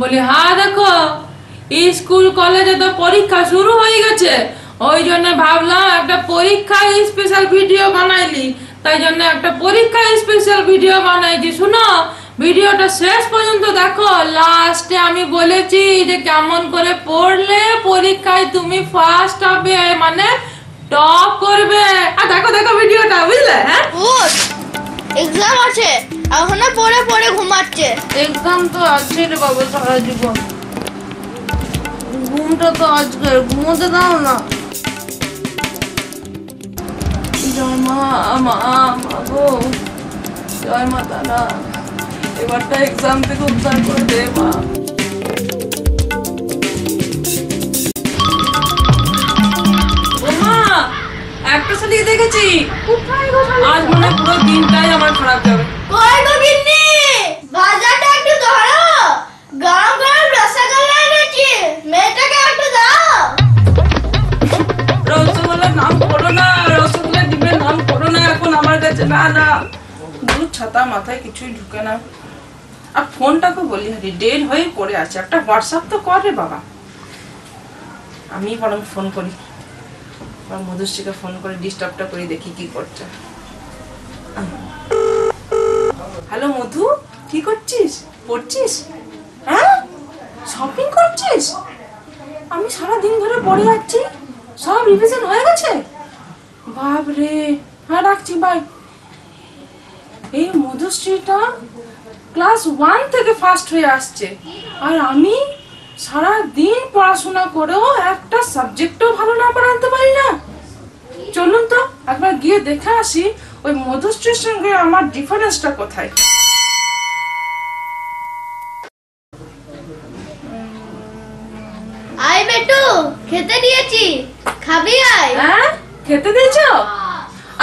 बोले हाँ देखो स्कूल कॉलेज तो परीक्षा शुरू हो गए ওই জন্য ভাবলাম একটা পরীক্ষা স্পেশাল ভিডিও বানাইলি তাই জন্য একটা পরীক্ষা স্পেশাল ভিডিও বানাইছি শুনো ভিডিওটা শেষ পর্যন্ত দেখো লাস্টে আমি বলেছি যে কেমন করে পড়লে পরীক্ষায় তুমি ফার্স্ট হবে মানে টপ করবে আর দেখো দেখো ভিডিওটা বুঝলে হ্যাঁ ওহ एग्जाम আছে এখন পড়ে পড়ে ঘুমাচ্ছে एग्जाम তো আছে রে বাবা সারা জীবন ঘুমটা তো আজকে ঘুমোতে দাও না जय माता एबारटा एग्जाम থেকে উদ্ধার করে দে মা ওমা একটা সাথে দেখেছি কোথায় গো আজ মনে পুরো দিনটাই আমার খারাপ যাবে কই গো গিন্নি ভাজাটা একটু ধরো গাম গাম রসগোল্লা এনেছি মেয়েটাকে একটু দাও রসগোল্লার নাম করো না मधुश्रीকে ফোন করে ডিস্টার্বটা করে দেখি কি করছে হ্যালো মধু কি করছিস পড়ছিস হ্যাঁ শপিং করছিস আমি সারা দিন ধরে পড়ে যাচ্ছি সব রিভিশন হয়ে গেছে বাপ রে हाँ राखी भाई मधुश्री क्लास वन थे फार्स्ट हुए आसमी सारा दिन पढ़ाशुना कर सबजेक्टो भालो ना पढ़ाते पारी ना चलून तो एक बार गिये देखे आसि ओई मधुश्रीर संगे आमार डिफारेंसटा कोथाय आई बेटू खेते दिएछि खाबी आई हां खेते दिएछो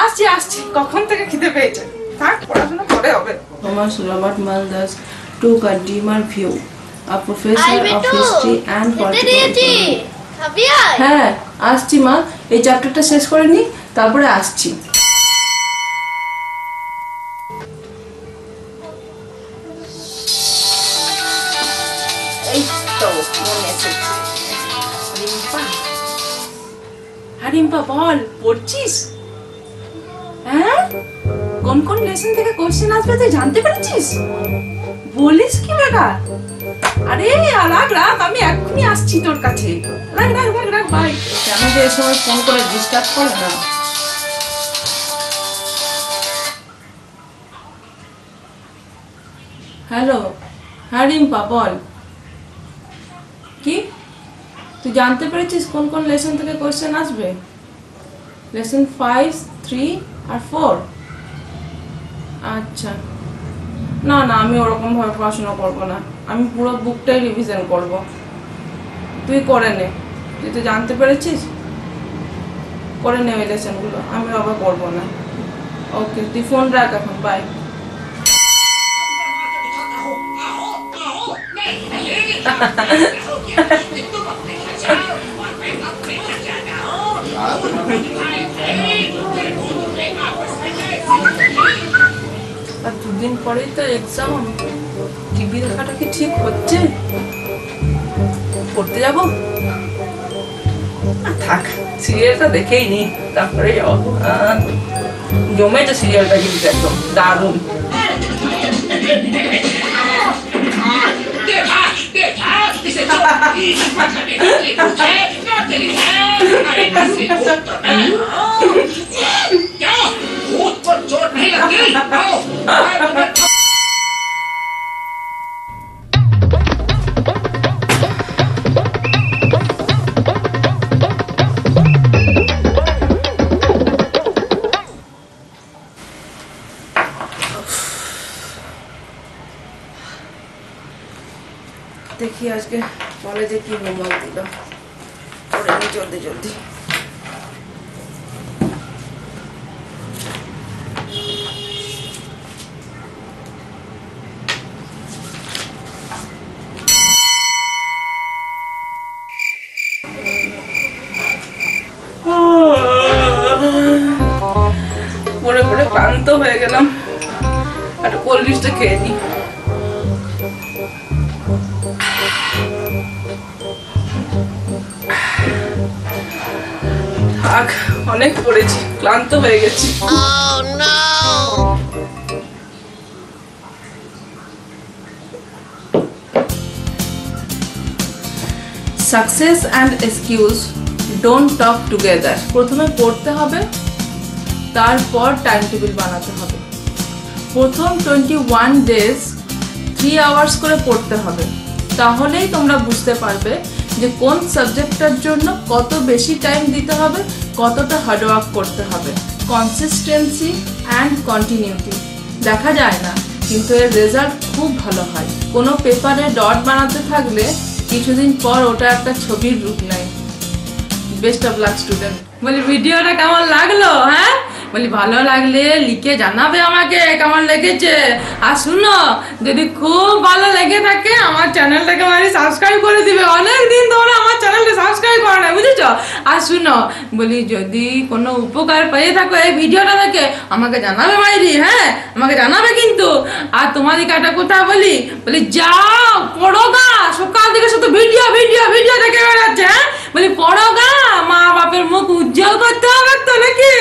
आस्ते आस्ते कखन থেকে খিদে পেয়েছে থাক পড়াশোনা করে হবে Thomas Robert Mulder took a dimmer view a professor of history and political খাবিয়া হ্যাঁ আসছি মা এই চ্যাপ্টারটা শেষ করে নি তারপরে আসছি এই তো মনে আছে হারিম্পা বল পড়ছিস कौन कौन लेसन থেকে क्वेश्चन আসবে তুই জানতে পেরেছিস বলিস কি বেটা আরে আলাগড়া আমি এক্ষুনি আসছি তোর কাছে রাখ রাখ রাখ রাখ ভাই আমি যে সময় ফোন করে ডিসকাস করলাম হ্যালো হারিম্পা বল কি তুই জানতে পেরেছিস কোন কোন লেসন থেকে क्वेश्चन আসবে লেসন 5, 3 আর 4 আচ্ছা না না আমি ওরকম ভাবে পড়াশোনা করব না আমি পুরো বুকটাই রিভিশন করব তুই করে নে তুই তো জানতে পেরেছিস করে নে এই লেসনগুলো আমি আবার করব না ওকে তুই ফোন রাখ এখন বাই दिन पर ही तो एग्जाम टीवी देखाटा की ठीक होच्छे पढ़ते जाबो থাক সিরিয়ালটা দেখেই নি তারপরে যাও জমে যে সিরিয়ালটা কি একদম দারুণ देखिए आज के कॉलेज की होमवर्क दिला और जल्दी जल्दी तो हो गया ना कोल्ड ड्रिंक्स तो खेनी অনেক পড়েছি, ক্লান্ত হয়ে গেছি। Success and excuse don't talk together. প্রথমে পড়তে হবে, তারপর টাইম টেবিল বানাতে হবে। প্রথম 21 days 3 hours করে পড়তে হবে, তাহলেই তোমরা বুঝতে পারবে যে কোন সাবজেক্টটার জন্য কত বেশি টাইম দিতে হবে, কতটা হার্ডওয়ার্ক করতে হবে। কনসিস্টেন্সি অ্যান্ড কন্টিনিউটি দেখা যায় না, কিন্তু এর রেজাল্ট খুব ভালো হয়। কোনো পেপারে ডট বানাতে থাকলে কিছুদিন পর ওটা একটা ছবির রূপ নেয়। Best of luck student. বলি ভিডিওটা কেমন লাগলো? হ্যাঁ বলি ভালো লাগলে লিখে জানাবে আমাকে কেমন লেগেছে। আর শুনো, যদি খুব ভালো লেগে থাকে আমার চ্যানেলটাকে মানে সাবস্ক্রাইব করে দিবে। অনেকদিন তোমরা আমার চ্যানেলটা সাবস্ক্রাইব করো না, বুঝেছো? আর শুনো বলি, যদি কোনো উপকার পেয়ে থাকো এই ভিডিওটা থেকে আমাকে জানাবে বাইরি, হ্যাঁ আমাকে জানাবে কিন্তু। আর তোমাদেরকে একটা কথা বলি, বলি যাও পড়ো গা, সকাল থেকে শুধু ভিডিও ভিডিও ভিডিও দেখে বেড়াচ্ছে। হ্যাঁ বলি পড়ো গা, মা বাপের মুখ উজ্জ্বল করতে হবে তো নাকি।